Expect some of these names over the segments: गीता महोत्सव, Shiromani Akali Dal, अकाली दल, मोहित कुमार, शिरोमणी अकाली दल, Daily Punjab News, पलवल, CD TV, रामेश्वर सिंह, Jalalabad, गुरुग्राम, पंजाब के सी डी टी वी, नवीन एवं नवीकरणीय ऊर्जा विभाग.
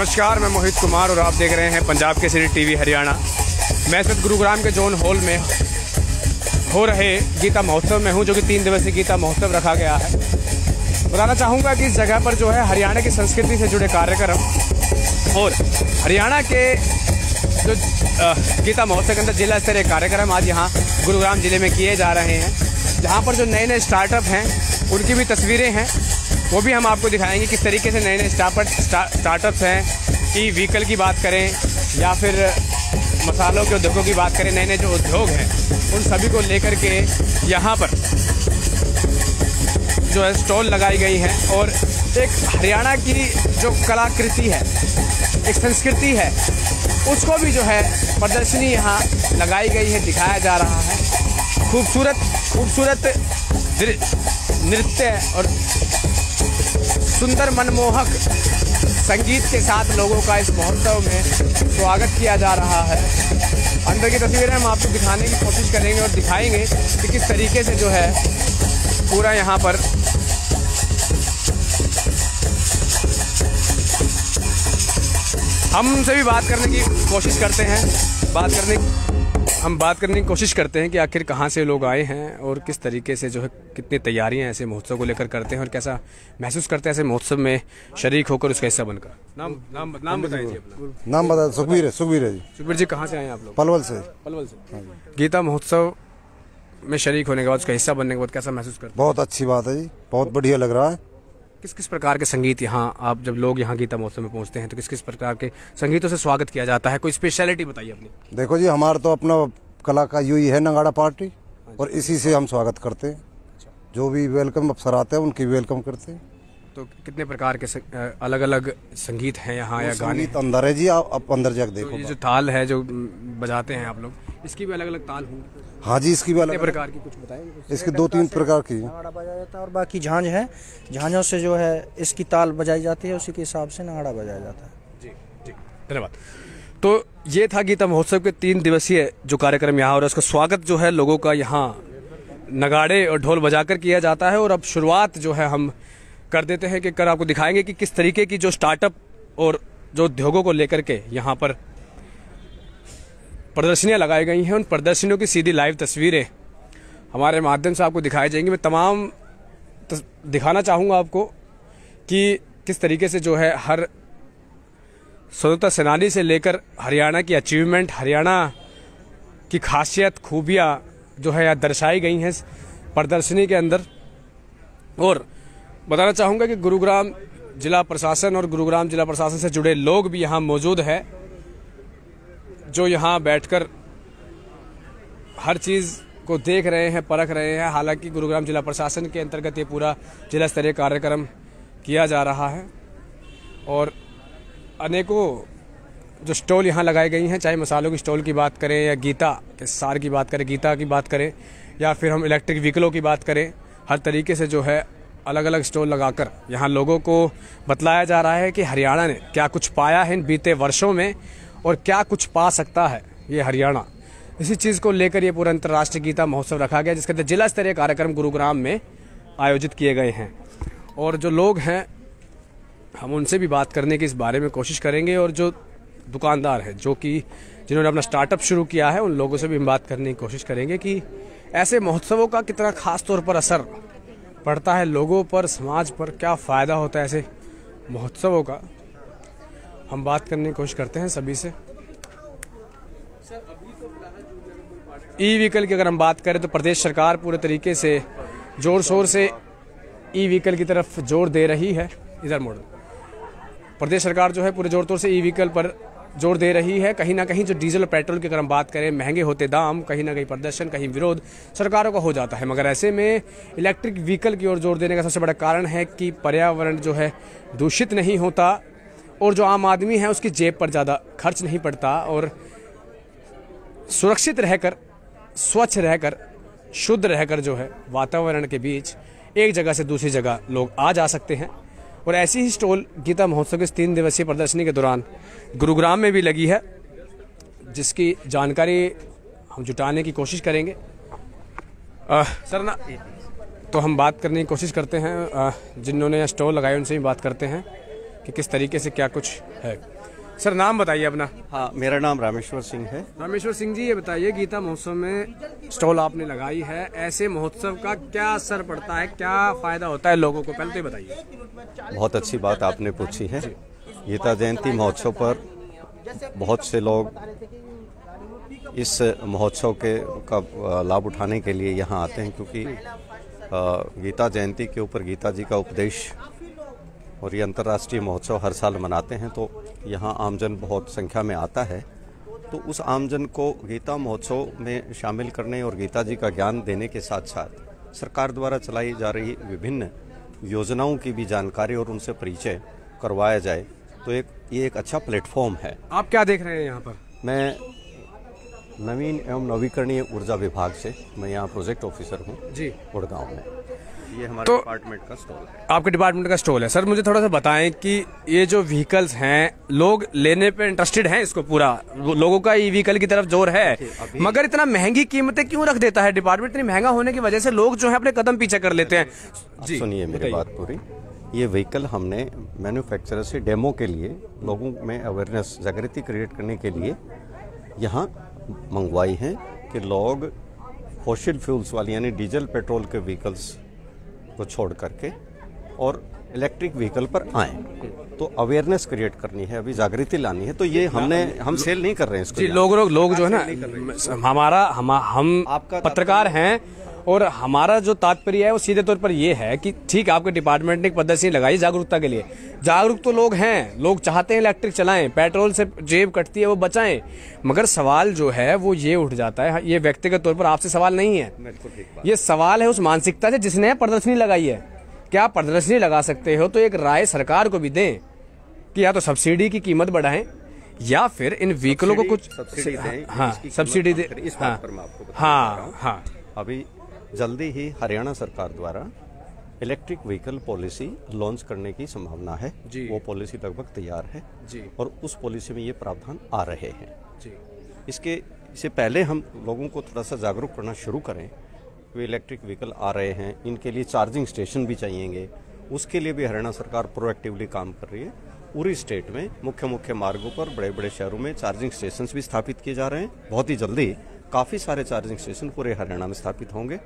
नमस्कार, मैं मोहित कुमार और आप देख रहे हैं पंजाब के CD TV हरियाणा। मैं सिर्फ गुरुग्राम के जोन हॉल में हो रहे गीता महोत्सव में हूँ, जो कि 3 दिवसीय गीता महोत्सव रखा गया है। बताना चाहूँगा कि इस जगह पर जो है हरियाणा की संस्कृति से जुड़े कार्यक्रम और हरियाणा के जो गीता महोत्सव के अंदर जिला स्तरीय कार्यक्रम आज यहाँ गुरुग्राम ज़िले में किए जा रहे हैं, जहाँ पर जो नए नए स्टार्टअप हैं उनकी भी तस्वीरें हैं, वो भी हम आपको दिखाएंगे किस तरीके से नए नए स्टार्टअप्स हैं। ई व्हीकल की बात करें या फिर मसालों के उद्योगों की बात करें, नए नए जो उद्योग हैं उन सभी को लेकर के यहाँ पर जो है स्टॉल लगाई गई हैं। और एक हरियाणा की जो कलाकृति है, एक संस्कृति है, उसको भी जो है प्रदर्शनी यहाँ लगाई गई है, दिखाया जा रहा है। खूबसूरत नृत्य और सुंदर मनमोहक संगीत के साथ लोगों का इस महोत्सव में स्वागत किया जा रहा है। अंदर की तस्वीरें हम आपको दिखाने की कोशिश करेंगे और दिखाएंगे कि किस तरीके से जो है पूरा यहाँ पर हम सभी बात करने की कोशिश करते हैं कि आखिर कहाँ से लोग आए हैं और किस तरीके से जो है कितनी तैयारियाँ ऐसे महोत्सव को लेकर करते हैं और कैसा महसूस करते हैं ऐसे महोत्सव में शरीक होकर उसका हिस्सा बनकर। नाम बताइए अपना। नाम बताइए। सुधीर जी। कहाँ से आए आप लोग? पलवल से। गीता महोत्सव में शरीक होने के बाद, उसका हिस्सा बनने के बाद कैसा महसूस करते? बहुत अच्छी बात है जी, बहुत बढ़िया लग रहा है। किस किस प्रकार के संगीत यहाँ, आप जब लोग यहाँ गीता महोत्सव में पहुँचते हैं तो किस किस प्रकार के संगीतों से स्वागत किया जाता है? कोई स्पेशलिटी बताइए अपनी। देखो जी, हमारा तो अपना कला का यूँ ही है नगाड़ा पार्टी, और इसी से हम स्वागत करते हैं। जो भी वेलकम अफसर आते हैं उनकी वेलकम करते हैं। तो कितने प्रकार के अलग अलग संगीत हैं यहाँ या गाने? अंदर है जी, आप अंदर जाकर देखो। ये जो ताल है जो बजाते हैं आप लोग, इसकी भी अलग अलग ताल होंगी? हाँ जी, इसकी भी अलग प्रकार की। कुछ बताएं इसके? 2-3 प्रकार की नगाड़ा बजाया जाता है और बाकी झांझ है, झांझों से जो है इसकी ताल बजाई जाती है, उसी के हिसाब से नगाड़ा बजाया जाता है। जी, धन्यवाद। तो ये था गीता महोत्सव के 3 दिवसीय जो कार्यक्रम यहाँ हो रहा है, उसका स्वागत जो है लोगों का यहाँ नगाड़े और ढोल बजाकर किया जाता है। और अब शुरुआत जो है हम कर देते हैं कि आपको दिखाएंगे कि किस तरीके की जो स्टार्टअप और जो उद्योगों को लेकर के यहाँ पर प्रदर्शनियाँ लगाई गई हैं, उन प्रदर्शनियों की सीधी लाइव तस्वीरें हमारे माध्यम से आपको दिखाई जाएंगी। मैं तमाम दिखाना चाहूँगा आपको कि किस तरीके से जो है हर स्वतंत्रता सेनानी से लेकर हरियाणा की अचीवमेंट, हरियाणा की खासियत, खूबियाँ जो है यहाँ दर्शाई गई हैं प्रदर्शनी के अंदर। और बताना चाहूँगा कि गुरुग्राम जिला प्रशासन और गुरुग्राम जिला प्रशासन से जुड़े लोग भी यहाँ मौजूद हैं, जो यहाँ बैठकर हर चीज़ को देख रहे हैं, परख रहे हैं। हालांकि गुरुग्राम जिला प्रशासन के अंतर्गत ये पूरा जिला स्तरीय कार्यक्रम किया जा रहा है और अनेकों जो स्टॉल यहाँ लगाई गई हैं, चाहे मसालों की स्टॉल की बात करें या गीता के सार की बात करें, गीता की बात करें या फिर हम इलेक्ट्रिक व्हीकलों की बात करें, हर तरीके से जो है अलग अलग स्टॉल लगाकर यहाँ लोगों को बतलाया जा रहा है कि हरियाणा ने क्या कुछ पाया है इन बीते वर्षों में और क्या कुछ पा सकता है ये हरियाणा। इसी चीज़ को लेकर ये पूरा अंतर्राष्ट्रीय गीता महोत्सव रखा गया, जिसके अंदर जिला स्तरीय कार्यक्रम गुरुग्राम में आयोजित किए गए हैं। और जो लोग हैं हम उनसे भी बात करने की इस बारे में कोशिश करेंगे, और जो दुकानदार हैं जिन्होंने अपना स्टार्टअप शुरू किया है उन लोगों से भी हम बात करने की कोशिश करेंगे कि ऐसे महोत्सवों का कितना खास तौर पर असर पड़ता है लोगों पर, समाज पर, क्या फ़ायदा होता है ऐसे महोत्सवों का। हम बात करने की कोशिश करते हैं सभी से। ई व्हीकल की अगर हम बात करें तो प्रदेश सरकार पूरे तरीके से जोर शोर से ई व्हीकल की तरफ जोर दे रही है। इधर मॉडल प्रदेश सरकार जो है पूरे जोर तोर से ई व्हीकल पर जोर दे रही है। कहीं ना कहीं जो डीजल और पेट्रोल की अगर हम बात करें, महंगे होते दाम, कहीं ना कहीं प्रदर्शन, कहीं विरोध सरकारों का हो जाता है, मगर ऐसे में इलेक्ट्रिक व्हीकल की ओर जोर देने का सबसे बड़ा कारण है कि पर्यावरण जो है दूषित नहीं होता और जो आम आदमी है उसकी जेब पर ज़्यादा खर्च नहीं पड़ता और सुरक्षित रहकर, स्वच्छ रहकर, शुद्ध रहकर जो है वातावरण के बीच एक जगह से दूसरी जगह लोग आ जा सकते हैं। और ऐसी ही स्टॉल गीता महोत्सव के 3 दिवसीय प्रदर्शनी के दौरान गुरुग्राम में भी लगी है, जिसकी जानकारी हम जुटाने की कोशिश करेंगे। तो हम बात करने की कोशिश करते हैं, जिन्होंने स्टॉल लगाई उनसे भी बात करते हैं कि किस तरीके से क्या कुछ है। सर नाम बताइए अपना। हाँ, मेरा नाम रामेश्वर सिंह है। रामेश्वर सिंह जी, ये बताइए गीता महोत्सव में स्टॉल आपने लगाई है, ऐसे महोत्सव का क्या असर पड़ता है, क्या फायदा होता है लोगों को, पहले तो बताइए। बहुत अच्छी बात आपने पूछी है। गीता जयंती महोत्सव पर बहुत से लोग इस महोत्सव के का लाभ उठाने के लिए यहाँ आते हैं, क्योंकि गीता जयंती के ऊपर गीता जी का उपदेश और ये अंतर्राष्ट्रीय महोत्सव हर साल मनाते हैं, तो यहाँ आमजन बहुत संख्या में आता है। तो उस आमजन को गीता महोत्सव में शामिल करने और गीता जी का ज्ञान देने के साथ साथ सरकार द्वारा चलाई जा रही विभिन्न योजनाओं की भी जानकारी और उनसे परिचय करवाया जाए, तो ये एक अच्छा प्लेटफॉर्म है। आप क्या देख रहे हैं यहाँ पर? मैं नवीन एवं नवीकरणीय ऊर्जा विभाग से, मैं यहाँ प्रोजेक्ट ऑफिसर हूँ जी, गुड़गांव में। ये हमारे डिपार्टमेंट का स्टॉल है। आपके डिपार्टमेंट का स्टॉल है। सर मुझे थोड़ा सा बताएं कि ये जो व्हीकल्स हैं, लोग लेने पे इंटरेस्टेड हैं इसको, पूरा लोगों का ई व्हीकल की तरफ जोर है, मगर इतना महंगी कीमतें क्यों रख देता है डिपार्टमेंट? इतनी महंगा होने की वजह से लोग जो है अपने कदम पीछे कर लेते हैं। सुनिए मेरी बात पूरी। ये व्हीकल हमने मैन्युफैक्चरर से डेमो के लिए, लोगों में अवेयरनेस, जागृति क्रिएट करने के लिए यहाँ मंगवाई हैं कि लोग फॉसिल फ्यूल्स वाली यानी डीजल पेट्रोल के व्हीकल्स को छोड़ करके और इलेक्ट्रिक व्हीकल पर आए, तो अवेयरनेस क्रिएट करनी है, अभी जागृति लानी है। तो ये हम सेल नहीं कर रहे हैं इसको जी। लोग जो है ना, हम पत्रकार हैं और हमारा जो तात्पर्य है वो सीधे तौर पर ये है कि ठीक है, आपके डिपार्टमेंट ने एक प्रदर्शनी लगाई जागरूकता के लिए, जागरूक तो लोग हैं, लोग चाहते हैं इलेक्ट्रिक चलाएं, पेट्रोल से जेब कटती है वो बचाएं, मगर सवाल जो है वो ये उठ जाता है, ये व्यक्तिगत तौर पर आपसे सवाल नहीं है, ये सवाल है उस मानसिकता से जिसने प्रदर्शनी लगाई है। क्या आप प्रदर्शनी लगा सकते हो तो एक राय सरकार को भी दें कि या तो सब्सिडी की कीमत बढ़ाएं या फिर इन व्हीकलों को कुछ सब्सिडी दें। हाँ, अभी जल्दी ही हरियाणा सरकार द्वारा इलेक्ट्रिक व्हीकल पॉलिसी लॉन्च करने की संभावना है जी। वो पॉलिसी लगभग तैयार है जी। और उस पॉलिसी में ये प्रावधान आ रहे हैं जी। इससे पहले हम लोगों को थोड़ा सा जागरूक करना शुरू करें कि इलेक्ट्रिक व्हीकल आ रहे हैं, इनके लिए चार्जिंग स्टेशन भी चाहिएंगे, उसके लिए भी हरियाणा सरकार प्रोएक्टिवली काम कर रही है। पूरी स्टेट में मुख्य मार्गों पर, बड़े बड़े शहरों में चार्जिंग स्टेशन भी स्थापित किए जा रहे हैं। बहुत ही जल्दी काफ़ी सारे चार्जिंग स्टेशन पूरे हरियाणा में स्थापित होंगे,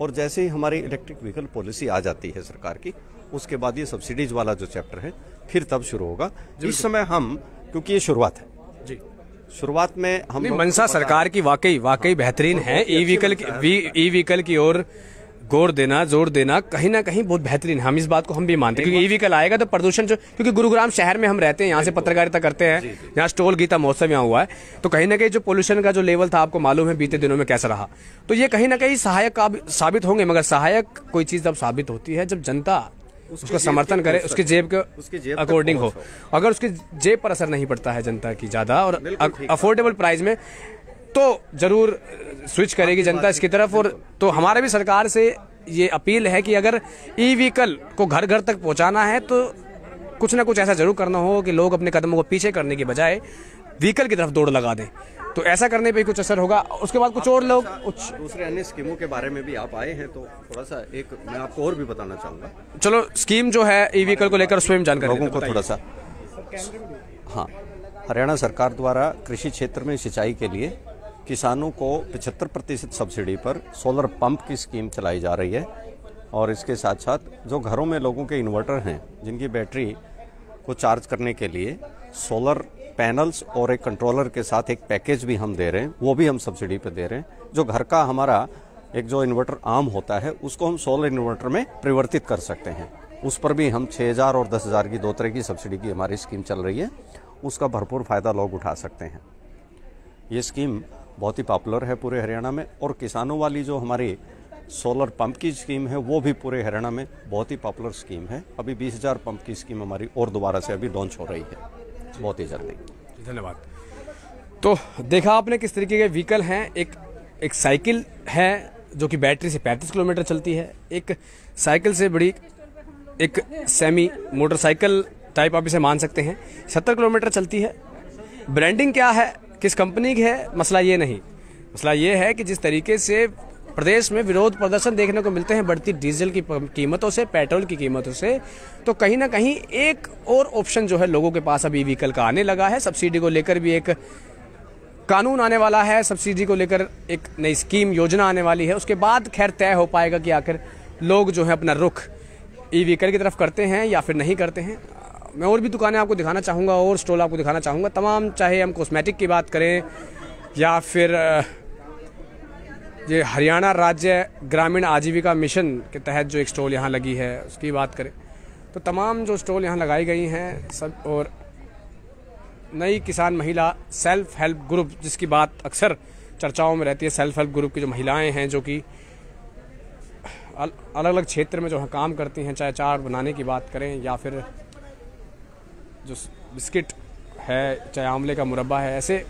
और जैसे ही हमारी इलेक्ट्रिक व्हीकल पॉलिसी आ जाती है सरकार की, उसके बाद ये सब्सिडीज वाला जो चैप्टर है फिर तब शुरू होगा। इस समय हम, क्योंकि ये शुरुआत है जी, शुरुआत में हम मनसा सरकार की वाकई बेहतरीन है, ई व्हीकल की ओर जोर देना कहीं ना कहीं बहुत बेहतरीन है। हम इस बात को हम भी मानते हैं, क्योंकि ई व्हीकल आएगा तो प्रदूषण जो, क्योंकि गुरुग्राम शहर में हम रहते हैं, यहाँ से पत्रकारिता करते हैं, यहाँ स्टॉल गीता महोत्सव यहाँ हुआ है, तो कहीं ना कहीं जो पोल्यूशन का जो लेवल था आपको मालूम है बीते दिनों में कैसा रहा, तो ये कहीं ना कहीं सहायक साबित होंगे। मगर सहायक कोई चीज़ तब साबित होती है जब जनता उसका समर्थन करे, उसके जेब के अकॉर्डिंग हो। अगर उसके जेब पर असर नहीं पड़ता है जनता की ज़्यादा और अफोर्डेबल प्राइस में, तो जरूर स्विच करेगी जनता इसकी तरफ। और तो हमारे भी सरकार से ये अपील है कि अगर ई व्हीकल को घर घर तक पहुंचाना है तो कुछ ना कुछ ऐसा जरूर करना हो कि लोग अपने कदमों को पीछे करने के बजाय व्हीकल की तरफ दौड़ लगा दें, तो ऐसा करने पे कुछ असर होगा। उसके बाद कुछ और लोग दूसरे अन्य स्कीमों के बारे में भी आप आए हैं, तो थोड़ा सा एक मैं आपको और भी बताना चाहूँगा। चलो, स्कीम जो है ई व्हीकल को लेकर स्वयं जानकारी लोगों को थोड़ा सा। हाँ, हरियाणा सरकार द्वारा कृषि क्षेत्र में सिंचाई के लिए किसानों को 75% सब्सिडी पर सोलर पंप की स्कीम चलाई जा रही है, और इसके साथ साथ जो घरों में लोगों के इन्वर्टर हैं, जिनकी बैटरी को चार्ज करने के लिए सोलर पैनल्स और एक कंट्रोलर के साथ एक पैकेज भी हम दे रहे हैं, वो भी हम सब्सिडी पर दे रहे हैं। जो घर का हमारा एक जो इन्वर्टर आम होता है, उसको हम सोलर इन्वर्टर में परिवर्तित कर सकते हैं, उस पर भी हम 6000 और 10,000 की दो तरह की सब्सिडी की हमारी स्कीम चल रही है, उसका भरपूर फ़ायदा लोग उठा सकते हैं। ये स्कीम बहुत ही पॉपुलर है पूरे हरियाणा में, और किसानों वाली जो हमारी सोलर पंप की स्कीम है वो भी पूरे हरियाणा में बहुत ही पॉपुलर स्कीम है। अभी 20,000 पंप की स्कीम हमारी और दोबारा से अभी लॉन्च हो रही है, बहुत ही जल्दी। धन्यवाद। तो देखा आपने किस तरीके के व्हीकल हैं। एक साइकिल है जो कि बैटरी से 35 किलोमीटर चलती है, एक साइकिल से बड़ी एक सेमी मोटरसाइकिल टाइप आप इसे मान सकते हैं, 70 किलोमीटर चलती है। ब्रांडिंग क्या है, किस कंपनी की है, मसला ये नहीं। मसला ये है कि जिस तरीके से प्रदेश में विरोध प्रदर्शन देखने को मिलते हैं बढ़ती डीजल की कीमतों से, पेट्रोल की कीमतों से। तो कहीं ना कहीं एक और ऑप्शन जो है लोगों के पास अभी व्हीकल का आने लगा है। सब्सिडी को लेकर भी एक कानून आने वाला है, सब्सिडी को लेकर एक नई स्कीम योजना आने वाली है। उसके बाद खैर तय हो पाएगा कि आखिर लोग जो है अपना रुख ई व्हीकल की तरफ करते हैं या फिर नहीं करते हैं। मैं और भी दुकानें आपको दिखाना चाहूँगा और स्टॉल आपको दिखाना चाहूँगा तमाम, चाहे हम कॉस्मेटिक की बात करें या फिर ये हरियाणा राज्य ग्रामीण आजीविका मिशन के तहत जो एक स्टॉल यहाँ लगी है उसकी बात करें तो तमाम जो स्टॉल यहाँ लगाई गई हैं सब। और नई किसान महिला सेल्फ हेल्प ग्रुप जिसकी बात अक्सर चर्चाओं में रहती है, सेल्फ हेल्प ग्रुप की जो महिलाएं हैं जो कि अलग अलग क्षेत्र में जो है काम करती हैं, चाहे अचार बनाने की बात करें या फिर जो बिस्किट है, चाहे आंवले का मुरब्बा है, ऐसे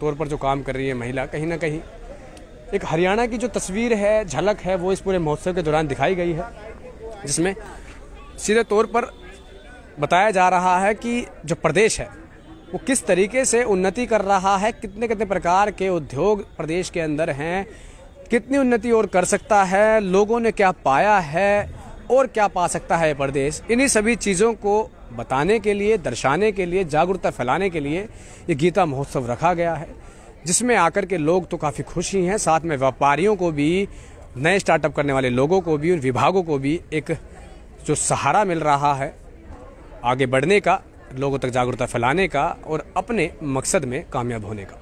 तौर पर जो काम कर रही है महिला, कहीं ना कहीं एक हरियाणा की जो तस्वीर है, झलक है, वो इस पूरे महोत्सव के दौरान दिखाई गई है, जिसमें सीधे तौर पर बताया जा रहा है कि जो प्रदेश है वो किस तरीके से उन्नति कर रहा है, कितने कितने प्रकार के उद्योग प्रदेश के अंदर हैं, कितनी उन्नति और कर सकता है, लोगों ने क्या पाया है और क्या पा सकता है प्रदेश। इन्हीं सभी चीज़ों को बताने के लिए, दर्शाने के लिए, जागरूकता फैलाने के लिए ये गीता महोत्सव रखा गया है, जिसमें आकर के लोग तो काफ़ी खुश ही हैं, साथ में व्यापारियों को भी, नए स्टार्टअप करने वाले लोगों को भी, उन विभागों को भी एक जो सहारा मिल रहा है आगे बढ़ने का, लोगों तक जागरूकता फैलाने का और अपने मकसद में कामयाब होने का।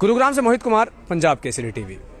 गुरुग्राम से मोहित कुमार, पंजाब के सी डी टी वी।